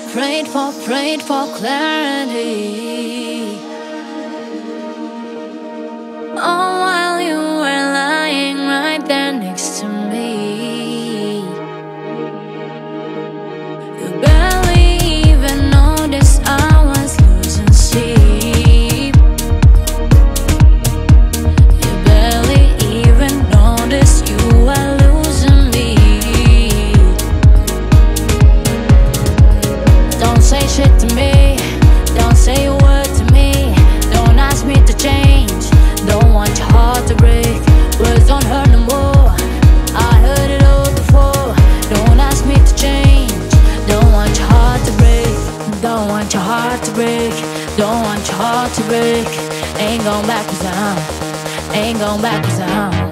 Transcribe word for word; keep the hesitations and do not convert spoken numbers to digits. I prayed for, prayed for clarity. All while you were lying right there next to me. You barely even noticed I was losing sleep. You barely even noticed you were losing me. Don't say shit to me, don't say a word to me. Don't ask me to change, don't want your heart to break. Words don't hurt no more, I heard it all before. Don't ask me to change, don't want your heart to break. Don't want your heart to break, don't want your heart to break. Ain't going backwards now, ain't going backwards now.